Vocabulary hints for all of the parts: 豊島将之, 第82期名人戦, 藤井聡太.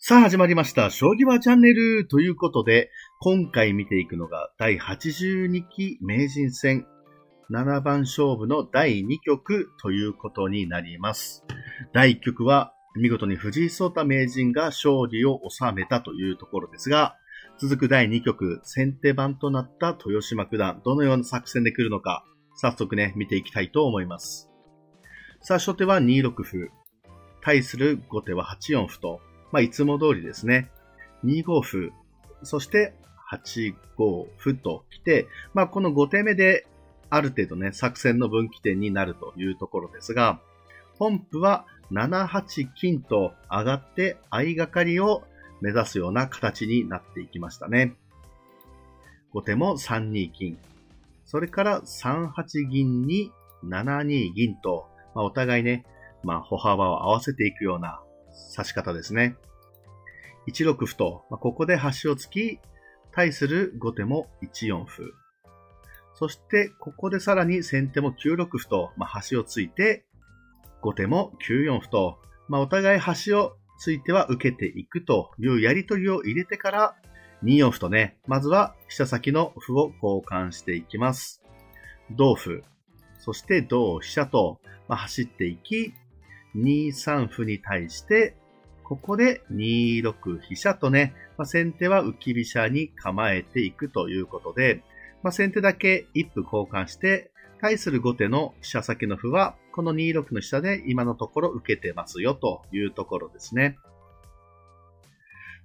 さあ始まりました。将棋はチャンネルということで、今回見ていくのが第82期名人戦7番勝負の第2局ということになります。第1局は見事に藤井聡太名人が勝利を収めたというところですが、続く第2局、先手番となった豊島九段、どのような作戦で来るのか、早速ね、見ていきたいと思います。さあ、初手は2六歩。対する後手は8四歩と、いつも通りですね。2五歩、そして8五歩と来て、この5手目である程度ね、作戦の分岐点になるというところですが、本譜は7八金と上がって相掛かりを目指すような形になっていきましたね。後手も3二金。それから3八銀に7二銀と、お互いね、歩幅を合わせていくような指し方ですね。1六歩と、ここで端を突き、対する後手も1四歩。そして、ここでさらに先手も9六歩と、端を突いて、後手も9四歩と、お互い端をついては受けていくというやり取りを入れてから、2四歩とね、まずは飛車先の歩を交換していきます。同歩、そして同飛車と、走っていき、2三歩に対して、ここで2六飛車とね、先手は浮き飛車に構えていくということで、先手だけ一歩交換して、対する後手の飛車先の歩は、この2六の飛車で今のところ受けてますよというところですね。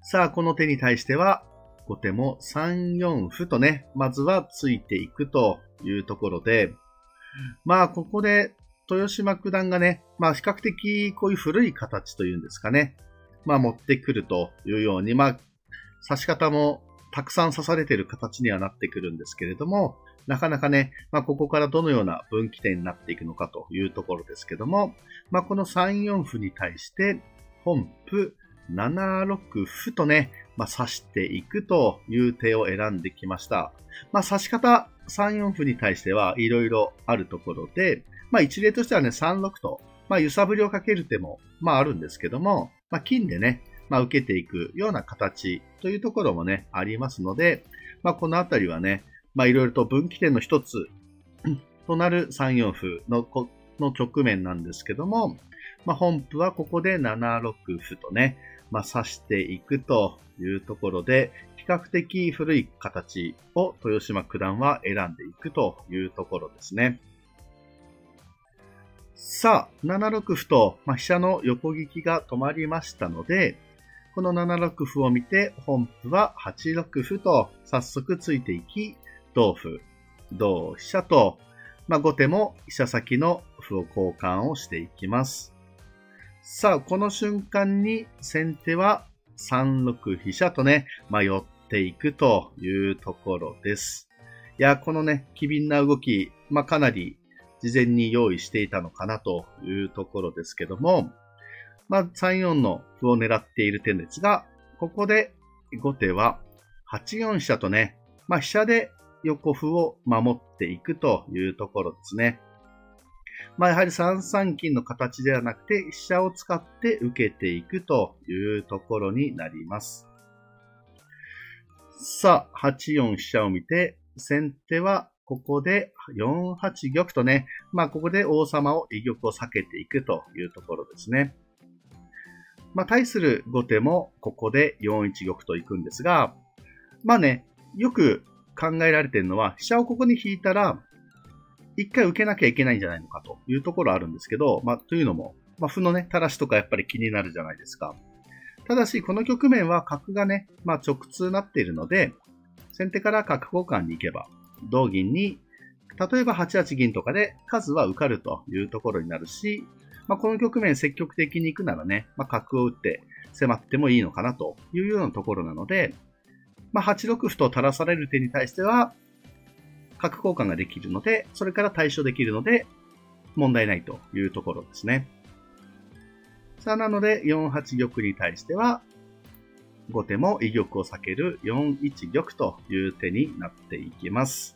さあ、この手に対しては、後手も3四歩とね、まずはついていくというところで、ここで豊島九段がね、比較的こういう古い形というんですかね、持ってくるというように、指し方もたくさん指されている形にはなってくるんですけれども、なかなかね、ここからどのような分岐点になっていくのかというところですけども、この3四歩に対して、本譜7六歩とね、指していくという手を選んできました。指し方3四歩に対してはいろいろあるところで、一例としてはね、3六と、揺さぶりをかける手も、あるんですけども、金でね、受けていくような形というところもね、ありますので、このあたりはね、いろいろと分岐点の一つとなる3四歩の局面なんですけども、本譜はここで7六歩とね、指していくというところで、比較的古い形を豊島九段は選んでいくというところですね。さあ、7六歩と、飛車の横利きが止まりましたので、この7六歩を見て、本譜は8六歩と早速ついていき、同歩、同飛車と、後手も飛車先の歩を交換をしていきます。さあ、この瞬間に先手は3六飛車とね、寄っていくというところです。いや、このね、機敏な動き、かなり事前に用意していたのかなというところですけども、3四の歩を狙っている点ですが、ここで後手は8四飛車とね、飛車で横歩を守っていくというところですね。やはり3三金の形ではなくて、飛車を使って受けていくというところになります。さあ、8四飛車を見て、先手はここで4八玉とね、ここで王様を居玉を避けていくというところですね。対する後手もここで4一玉と行くんですが、ね、よく考えられているのは、飛車をここに引いたら、一回受けなきゃいけないんじゃないのかというところあるんですけど、というのも、歩のね、垂らしとかやっぱり気になるじゃないですか。ただし、この局面は角がね、直通になっているので、先手から角交換に行けば、同銀に、例えば8八銀とかで数は受かるというところになるし、この局面積極的に行くならね、角を打って迫ってもいいのかなというようなところなので、8六歩と垂らされる手に対しては、角交換ができるので、それから対処できるので、問題ないというところですね。さあ、なので、4八玉に対しては、後手も居玉を避ける4一玉という手になっていきます。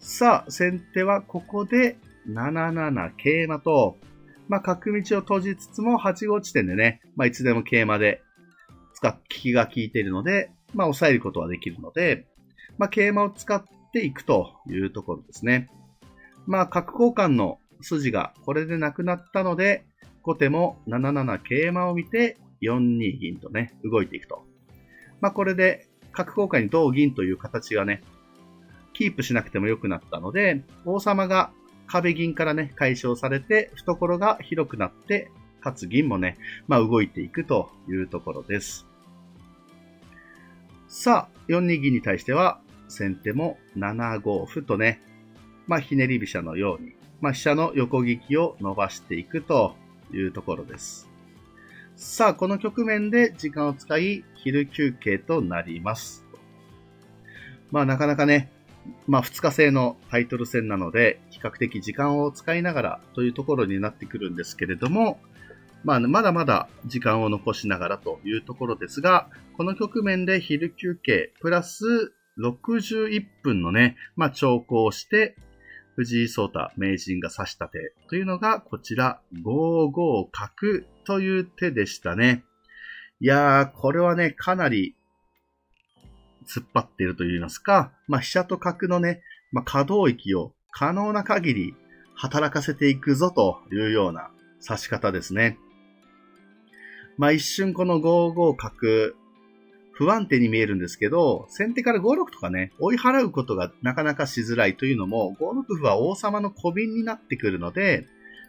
さあ、先手はここで、7七桂馬と、角道を閉じつつも8五地点でね、いつでも桂馬で利きが効いているので、まあ、抑えることはできるので、まあ、桂馬を使っていくというところですね。まあ、角交換の筋がこれでなくなったので、後手も7七桂馬を見て、4二銀とね、動いていくと。まあ、これで、角交換に同銀という形がね、キープしなくても良くなったので、王様が壁銀からね、解消されて、懐が広くなって、かつ銀もね、まあ、動いていくというところです。さあ、4二銀に対しては、先手も7五歩とね、まあ、ひねり飛車のように、まあ、飛車の横利きを伸ばしていくというところです。さあ、この局面で時間を使い、昼休憩となります。まあ、なかなかね、まあ、2日制のタイトル戦なので、比較的時間を使いながらというところになってくるんですけれども、まあ、まだまだ時間を残しながらというところですが、この局面で昼休憩プラス61分のね、まあ、長考をして、藤井聡太名人が指した手というのがこちら5五角という手でしたね。いやー、これはね、かなり突っ張っていると言いますか、まあ、飛車と角のね、まあ、可動域を可能な限り働かせていくぞというような指し方ですね。まあ、一瞬この5五角、不安定に見えるんですけど、先手から5六とかね、追い払うことがなかなかしづらいというのも、5六歩は王様の小瓶になってくるので、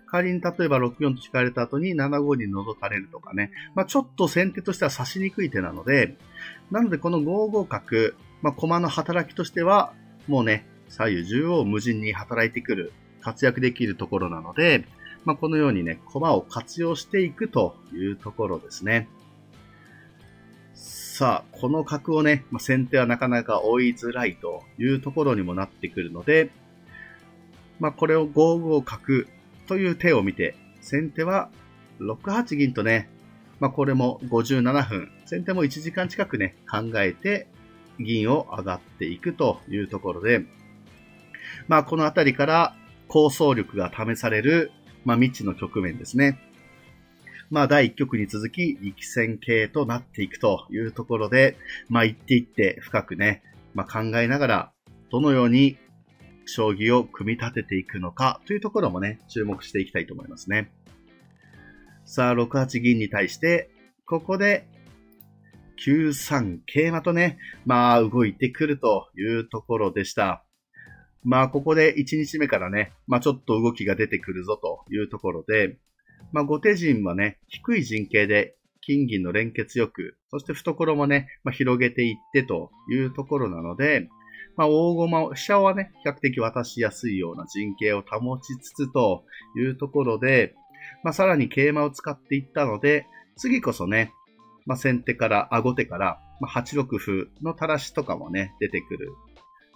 仮に例えば6四と引かれた後に7五に覗かれるとかね、まあ、ちょっと先手としては指しにくい手なので、なのでこの5五角、まあ、駒の働きとしては、もうね、左右縦横無尽に働いてくる、活躍できるところなので、まあ、このようにね、駒を活用していくというところですね。さあ、この角をね、まあ、先手はなかなか追いづらいというところにもなってくるので、まあ、これを5五角という手を見て、先手は6八銀とね、まあ、これも57分、先手も1時間近くね、考えて銀を上がっていくというところで、まあ、この辺りから構想力が試される、まあ、未知の局面ですね。まあ、第1局に続き、力戦形となっていくというところで、まあ、一手一手深くね、まあ、考えながら、どのように将棋を組み立てていくのかというところもね、注目していきたいと思いますね。さあ、6八銀に対して、ここで、9三桂馬とね、まあ、動いてくるというところでした。まあ、ここで1日目からね、まあ、ちょっと動きが出てくるぞというところで、まあ、後手陣はね、低い陣形で金銀の連結よく、そして懐もね、まあ、広げていってというところなので、まあ、大駒を、飛車はね、比較的渡しやすいような陣形を保ちつつというところで、まあ、さらに桂馬を使っていったので、次こそね、まあ、先手から、後手から、まあ、8六歩の垂らしとかもね、出てくる。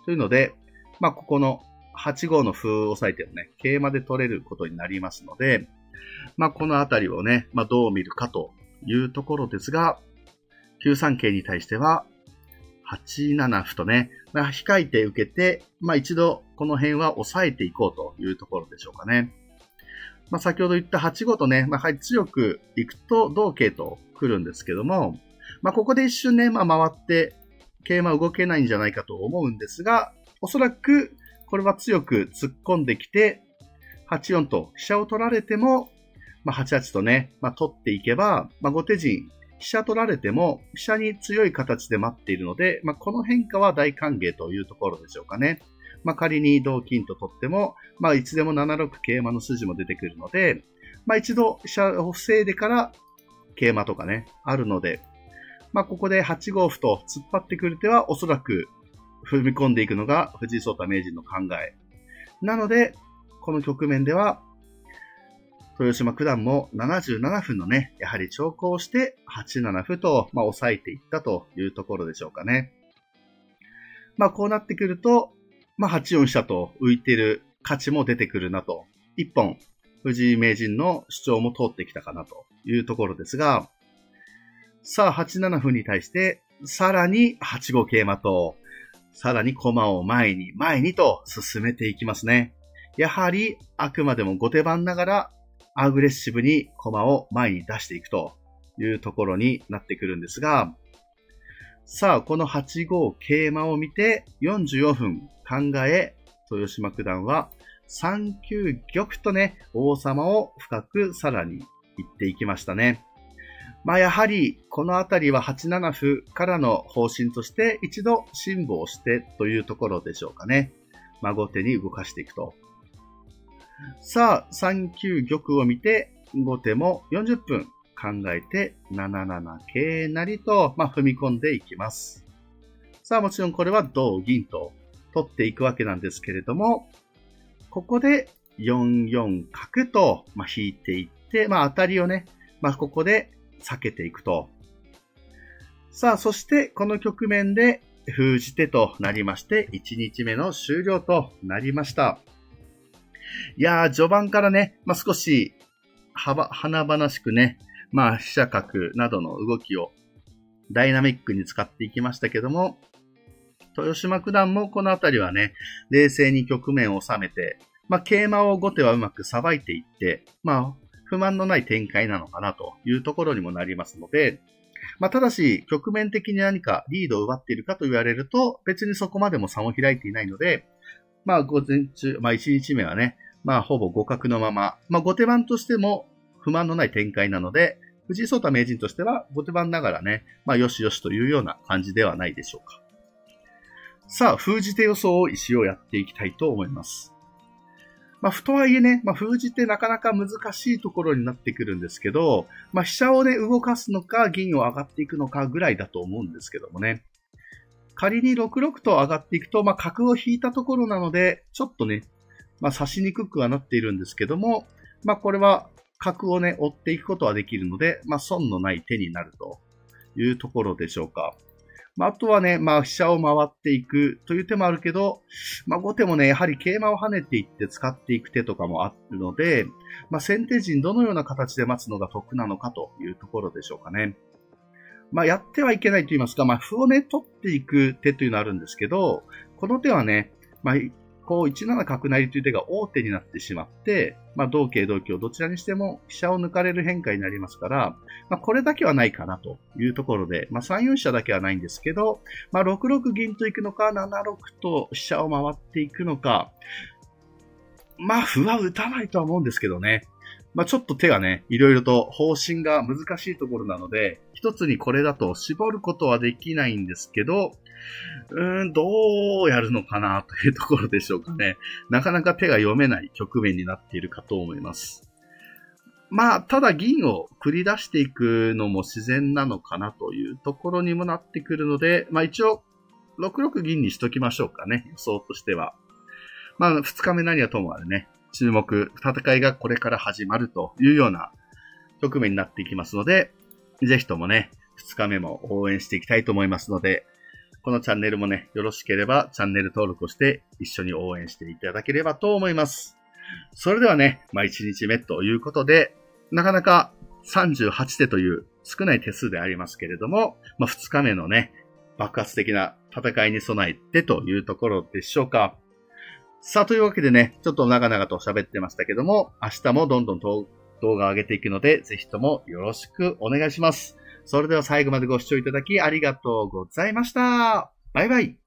というので、まあ、ここの8五の歩を押さえてもね、桂馬で取れることになりますので、まあ、このあたりをね、まあ、どう見るかというところですが、9三桂に対しては、8七歩とね、まあ、控えて受けて、まあ、一度この辺は抑えていこうというところでしょうかね。まあ、先ほど言った8五とね、まあ、はい、強くいくと同桂と来るんですけども、まあ、ここで一瞬ね、まあ、回って、桂馬動けないんじゃないかと思うんですが、おそらくこれは強く突っ込んできて、8四と飛車を取られても、まあ、8八とね、まあ、取っていけば、まあ、後手陣、飛車取られても、飛車に強い形で待っているので、まあ、この変化は大歓迎というところでしょうかね。まあ、仮に同金と取っても、まあ、いつでも7六桂馬の筋も出てくるので、まあ、一度飛車を防いでから桂馬とかね、あるので、まあ、ここで8五歩と突っ張ってくる手は、おそらく踏み込んでいくのが藤井聡太名人の考え。なので、この局面では、豊島九段も77分のね、やはり長考をして8七歩と、まあ、抑えていったというところでしょうかね。まあ、こうなってくると、まあ、8四飛車と浮いている価値も出てくるなと。一本、藤井名人の主張も通ってきたかなというところですが、さあ、8七歩に対して、さらに8五桂馬と、さらに駒を前に前にと進めていきますね。やはり、あくまでも後手番ながら、アグレッシブに駒を前に出していくというところになってくるんですが、さあ、この8五桂馬を見て44分考え、豊島九段は3九玉とね、王様を深くさらに行っていきましたね。まあやはりこのあたりは8七歩からの方針として一度辛抱してというところでしょうかね。まあ後手に動かしていくと。さあ3九玉を見て後手も40分考えて7七桂成と、まあ、踏み込んでいきます。さあもちろんこれは同銀と取っていくわけなんですけれども、ここで4四角と、まあ、引いていって、まあ当たりをね、まあここで避けていくと。さあ、そしてこの局面で封じ手となりまして、1日目の終了となりました。いやー、序盤からね、まあ、少し華々しくね、まあ、飛車角などの動きをダイナミックに使っていきましたけども、豊島九段もこのあたりはね、冷静に局面を収めて、まあ、桂馬を後手はうまくさばいていって、まあ、不満のない展開なのかなというところにもなりますので、まあ、ただし局面的に何かリードを奪っているかと言われると別にそこまでも差も開いていないので、まあ午前中、まあ1日目はね、まあほぼ互角のまま、まあ後手番としても不満のない展開なので、藤井聡太名人としては後手番ながらね、まあよしよしというような感じではないでしょうか。さあ、封じ手予想を一応やっていきたいと思います。まあ、とはいえね、まあ、封じ手なかなか難しいところになってくるんですけど、まあ、飛車をね、動かすのか、銀を上がっていくのかぐらいだと思うんですけどもね。仮に6六と上がっていくと、まあ、角を引いたところなので、ちょっとね、まあ、指しにくくはなっているんですけども、まあ、これは角をね、追っていくことはできるので、まあ、損のない手になるというところでしょうか。まあ、あとはね、まあ、飛車を回っていくという手もあるけど、まあ、後手もね、やはり桂馬を跳ねていって使っていく手とかもあるので、まあ、先手陣どのような形で待つのが得なのかというところでしょうかね。まあ、やってはいけないと言いますか、まあ、歩をね、取っていく手というのはあるんですけど、この手はね、まあ、こう、1七角成という手が王手になってしまって、まあ、同桂同香どちらにしても飛車を抜かれる変化になりますから、まあ、これだけはないかなというところで、まあ、3四飛車だけはないんですけど、まあ、6六銀と行くのか、7六と飛車を回っていくのか、まあ、歩は打たないとは思うんですけどね。まあ、ちょっと手がね、いろいろと方針が難しいところなので、一つにこれだと絞ることはできないんですけど、どうやるのかなというところでしょうかね。なかなか手が読めない局面になっているかと思います。まあ、ただ銀を繰り出していくのも自然なのかなというところにもなってくるので、まあ一応、6六銀にしときましょうかね。予想としては。まあ、2日目何はともあれね。注目、戦いがこれから始まるというような局面になっていきますので、ぜひともね、2日目も応援していきたいと思いますので、このチャンネルもね、よろしければチャンネル登録をして一緒に応援していただければと思います。それではね、まあ、1日目ということで、なかなか38手という少ない手数でありますけれども、まあ、2日目のね、爆発的な戦いに備えてというところでしょうか。さあ、というわけでね、ちょっと長々と喋ってましたけども、明日もどんどん動画を上げていくので、ぜひともよろしくお願いします。それでは最後までご視聴いただきありがとうございました。バイバイ。